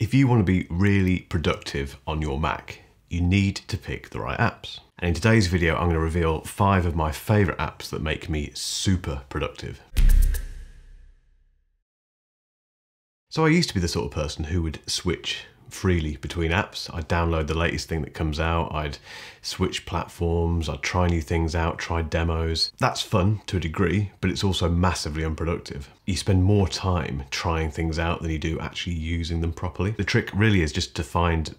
If you want to be really productive on your Mac, you need to pick the right apps. And in today's video, I'm going to reveal 5 of my favorite apps that make me super productive. So I used to be the sort of person who would switch freely between apps. I'd download the latest thing that comes out, I'd switch platforms, I'd try new things out, try demos. That's fun to a degree, but it's also massively unproductive. You spend more time trying things out than you do actually using them properly. The trick really is just to find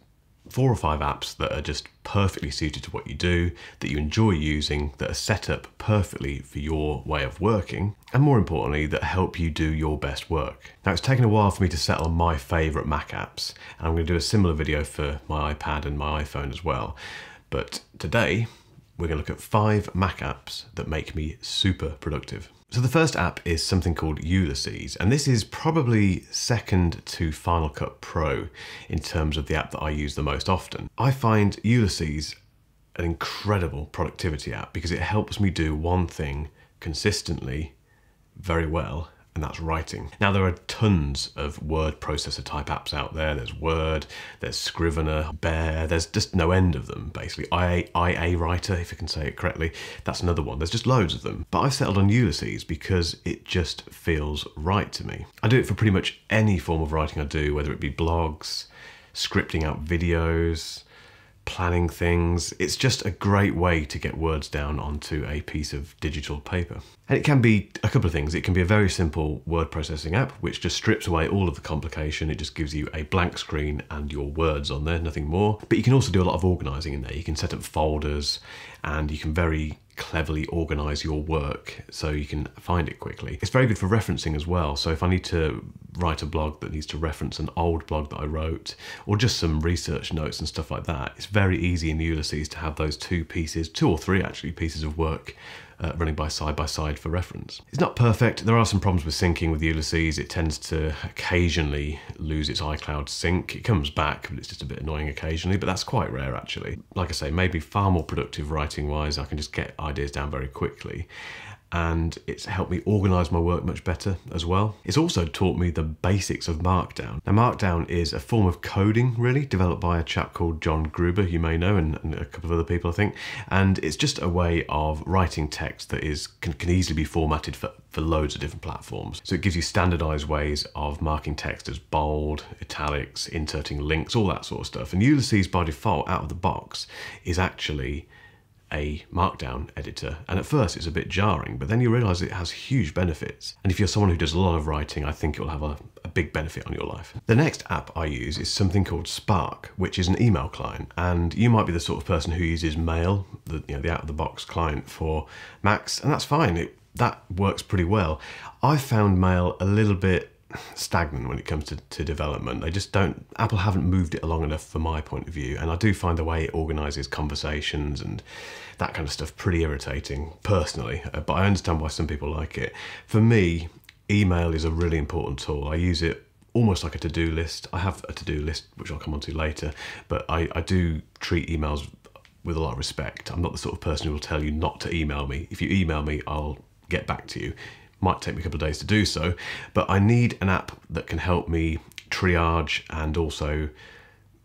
4 or 5 apps that are just perfectly suited to what you do, that you enjoy using, that are set up perfectly for your way of working, and more importantly, that help you do your best work. Now, it's taken a while for me to settle on my favourite Mac apps, and I'm going to do a similar video for my iPad and my iPhone as well. But today, we're going to look at 5 Mac apps that make me super productive. So the first app is something called Ulysses, and this is probably second to Final Cut Pro in terms of the app that I use the most often. I find Ulysses an incredible productivity app because it helps me do one thing consistently very well, and that's writing. Now, there are tons of word processor type apps out there. There's Word, there's Scrivener, Bear, there's just no end of them, basically. IA Writer, if I can say it correctly, that's another one. There's just loads of them. But I've settled on Ulysses because it just feels right to me. I do it for pretty much any form of writing I do, whether it be blogs, scripting out videos, planning things. It's just a great way to get words down onto a piece of digital paper. And it can be a couple of things. It can be a very simple word processing app, which just strips away all of the complication. It just gives you a blank screen and your words on there, nothing more. But you can also do a lot of organizing in there. You can set up folders and you can very cleverly organize your work so you can find it quickly. It's very good for referencing as well. So if I need to write a blog that needs to reference an old blog that I wrote, or just some research notes and stuff like that, it's very easy in Ulysses to have those 2 or 3 actually pieces of work running by side for reference. It's not perfect. There are some problems with syncing with Ulysses. It tends to occasionally lose its iCloud sync. It comes back, but it's just a bit annoying occasionally, but that's quite rare actually. Like I say, maybe far more productive writing wise. I can just get ideas down very quickly, and it's helped me organise my work much better as well. It's also taught me the basics of Markdown. Now, Markdown is a form of coding, really, developed by a chap called John Gruber, you may know, and a couple of other people, I think. And it's just a way of writing text that can easily be formatted for loads of different platforms. So it gives you standardised ways of marking text as bold, italics, inserting links, all that sort of stuff. And Ulysses, by default, out of the box, is actually a Markdown editor, and at first it's a bit jarring, but then you realise it has huge benefits. And if you're someone who does a lot of writing, I think it will have a big benefit on your life. The next app I use is something called Spark, which is an email client, and you might be the sort of person who uses Mail, the out-of-the-box client for Macs, and that's fine. That works pretty well. I found Mail a little bit stagnant when it comes to development. Apple haven't moved it along enough from my point of view, and I do find the way it organises conversations and that kind of stuff pretty irritating personally, but I understand why some people like it. For me, email is a really important tool. I use it almost like a to-do list. I have a to-do list, which I'll come on to later, but I do treat emails with a lot of respect. I'm not the sort of person who will tell you not to email me. If you email me, I'll get back to you. Might take me a couple of days to do so, but I need an app that can help me triage and also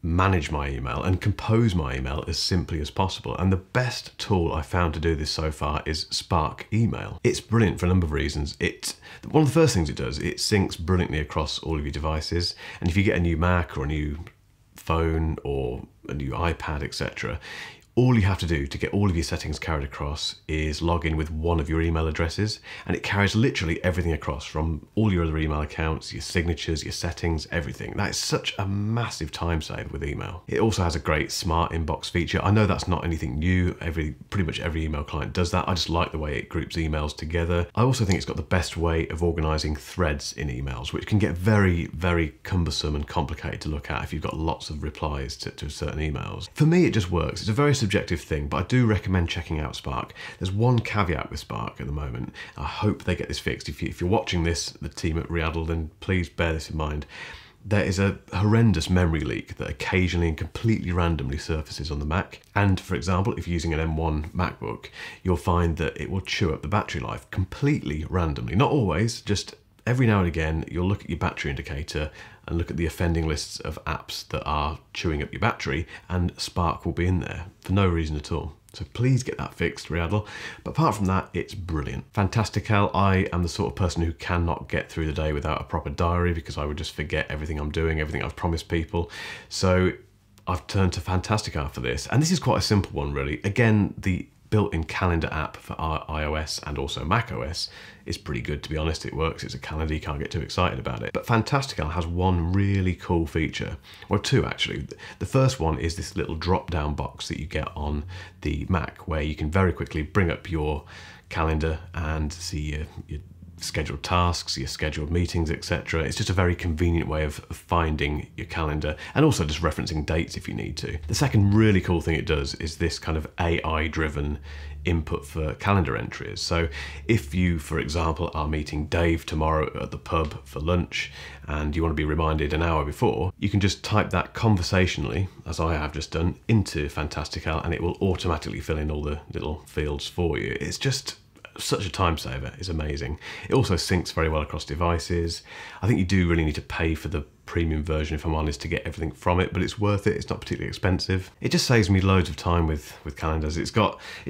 manage my email and compose my email as simply as possible. And the best tool I found to do this so far is Spark Email. It's brilliant for a number of reasons. One of the first things it does, it syncs brilliantly across all of your devices. And if you get a new Mac or a new phone or a new iPad, etc., all you have to do to get all of your settings carried across is log in with one of your email addresses, and it carries literally everything across from all your other email accounts, your signatures, your settings, everything. That is such a massive time saver with email. It also has a great smart inbox feature. I know that's not anything new. Pretty much every email client does that. I just like the way it groups emails together. I also think it's got the best way of organising threads in emails, which can get very, very cumbersome and complicated to look at if you've got lots of replies to certain emails. For me, it just works. It's a very subjective thing, but I do recommend checking out Spark. There's one caveat with Spark at the moment. I hope they get this fixed. If you're watching this, the team at Readdle, then please bear this in mind. There is a horrendous memory leak that occasionally and completely randomly surfaces on the Mac. And for example, if you're using an M1 MacBook, you'll find that it will chew up the battery life completely randomly. Not always, just every now and again, you'll look at your battery indicator and look at the offending lists of apps that are chewing up your battery, and Spark will be in there for no reason at all. So please get that fixed, Readdle. But apart from that, it's brilliant. Fantastical. I am the sort of person who cannot get through the day without a proper diary because I would just forget everything I'm doing, everything I've promised people. So I've turned to Fantastical for this. And this is quite a simple one, really. Again, the built-in calendar app for iOS and also macOS is pretty good, to be honest. It works, it's a calendar, you can't get too excited about it. But Fantastical has one really cool feature, or two actually. The first one is this little drop-down box that you get on the Mac where you can very quickly bring up your calendar and see your scheduled tasks, your scheduled meetings, etc. It's just a very convenient way of finding your calendar and also just referencing dates if you need to. The second really cool thing it does is this kind of AI-driven input for calendar entries. So if you, for example, are meeting Dave tomorrow at the pub for lunch and you want to be reminded an hour before, you can just type that conversationally, as I have just done, into Fantastical and it will automatically fill in all the little fields for you. It's just such a time saver, it's amazing. It also syncs very well across devices. I think you do really need to pay for the premium version, if I'm honest, to get everything from it, but it's worth it. It's not particularly expensive. It just saves me loads of time with calendars. It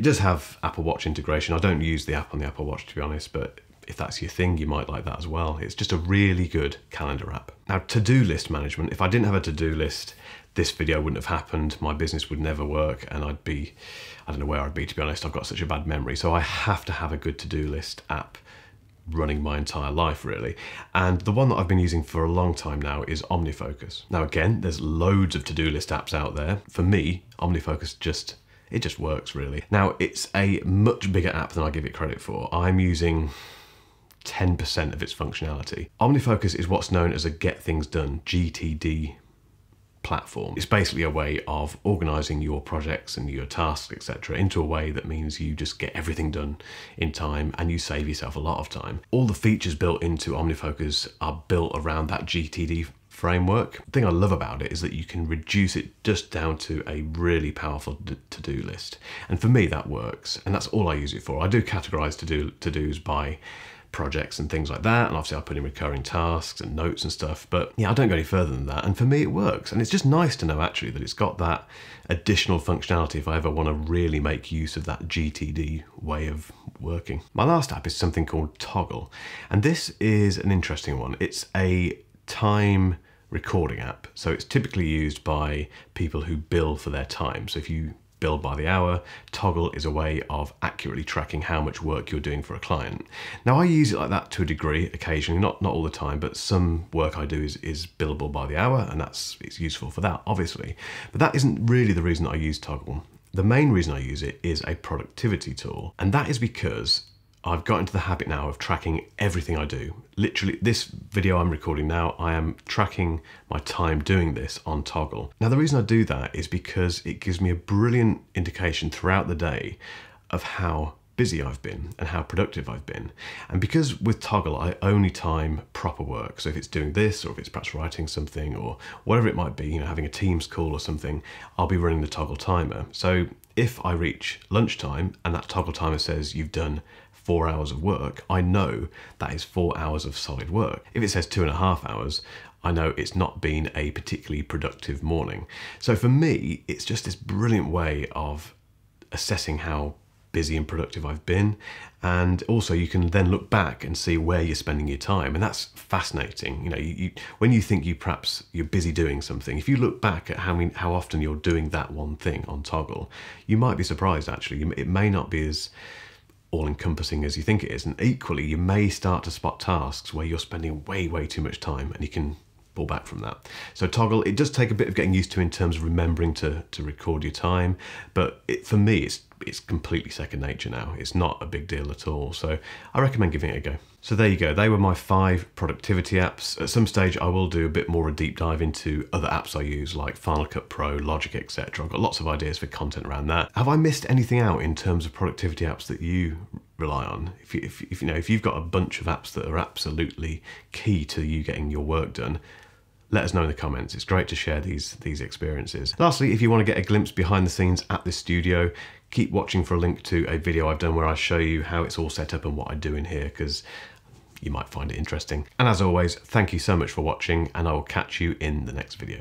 does have Apple Watch integration. I don't use the app on the Apple Watch, to be honest, but if that's your thing, you might like that as well. It's just a really good calendar app. Now, to-do list management. If I didn't have a to-do list, this video wouldn't have happened, my business would never work, and I'd be, I don't know where I'd be, to be honest. I've got such a bad memory. So I have to have a good to-do list app running my entire life, really. And the one that I've been using for a long time now is OmniFocus. Now, again, there's loads of to-do list apps out there. For me, OmniFocus just works, really. Now, it's a much bigger app than I give it credit for. I'm using 10% of its functionality. OmniFocus is what's known as a get things done, GTD platform. It's basically a way of organising your projects and your tasks, etc., into a way that means you just get everything done in time and you save yourself a lot of time. All the features built into OmniFocus are built around that GTD framework. The thing I love about it is that you can reduce it just down to a really powerful to-do list. And for me, that works. And that's all I use it for. I do categorise to-dos by projects and things like that, and obviously I put in recurring tasks and notes and stuff, but yeah, I don't go any further than that, and for me it works. And it's just nice to know actually that it's got that additional functionality if I ever want to really make use of that GTD way of working. My last app is something called Toggl, and this is an interesting one. It's a time recording app, so it's typically used by people who bill for their time. So if you bill by the hour, Toggl is a way of accurately tracking how much work you're doing for a client. Now, I use it like that to a degree occasionally, not all the time, but some work I do is billable by the hour, and it's useful for that, obviously. But that isn't really the reason I use Toggl. The main reason I use it is a productivity tool, and that is because I've got into the habit now of tracking everything I do. Literally, this video I'm recording now, I am tracking my time doing this on Toggl. Now, the reason I do that is because it gives me a brilliant indication throughout the day of how busy I've been and how productive I've been. And because with Toggl, I only time proper work. So if it's doing this, or if it's perhaps writing something or whatever it might be, you know, having a Teams call or something, I'll be running the Toggl timer. So if I reach lunchtime and that Toggl timer says you've done 4 hours of work, I know that is 4 hours of solid work. If it says 2.5 hours, I know it's not been a particularly productive morning. So for me, it's just this brilliant way of assessing how busy and productive I've been. And also you can then look back and see where you're spending your time. And that's fascinating. You know, when you think you're busy doing something, if you look back at how often you're doing that one thing on Toggl, you might be surprised actually. It may not be as all-encompassing as you think it is, and equally you may start to spot tasks where you're spending way too much time, and you can pull back from that. So Toggl, it does take a bit of getting used to in terms of remembering to record your time, but for me it's completely second nature now. It's not a big deal at all, so I recommend giving it a go. So there you go, they were my 5 productivity apps. At some stage I will do a bit more of a deep dive into other apps I use like Final Cut Pro, Logic, etc. I've got lots of ideas for content around that. Have I missed anything out in terms of productivity apps that you rely on? If you've got a bunch of apps that are absolutely key to you getting your work done, let us know in the comments. It's great to share these experiences. Lastly, if you want to get a glimpse behind the scenes at this studio, keep watching for a link to a video I've done where I show you how it's all set up and what I do in here, because you might find it interesting. And as always, thank you so much for watching, and I will catch you in the next video.